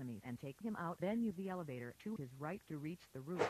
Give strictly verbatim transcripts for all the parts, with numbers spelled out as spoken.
enemy and take him out, then use the elevator to his right to reach the roof.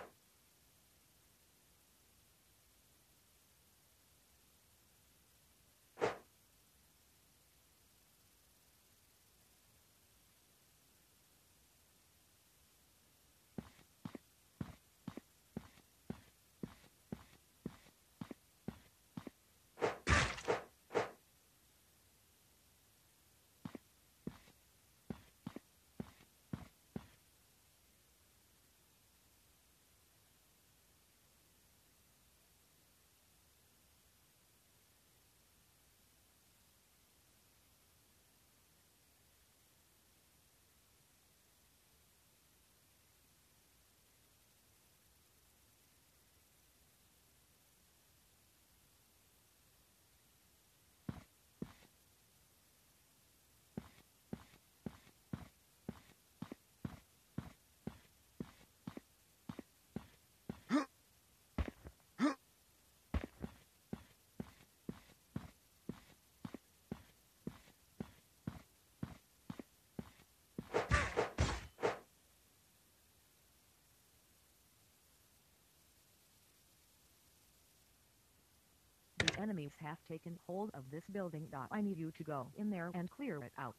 Enemies have taken hold of this building. I need you to go in there and clear it out.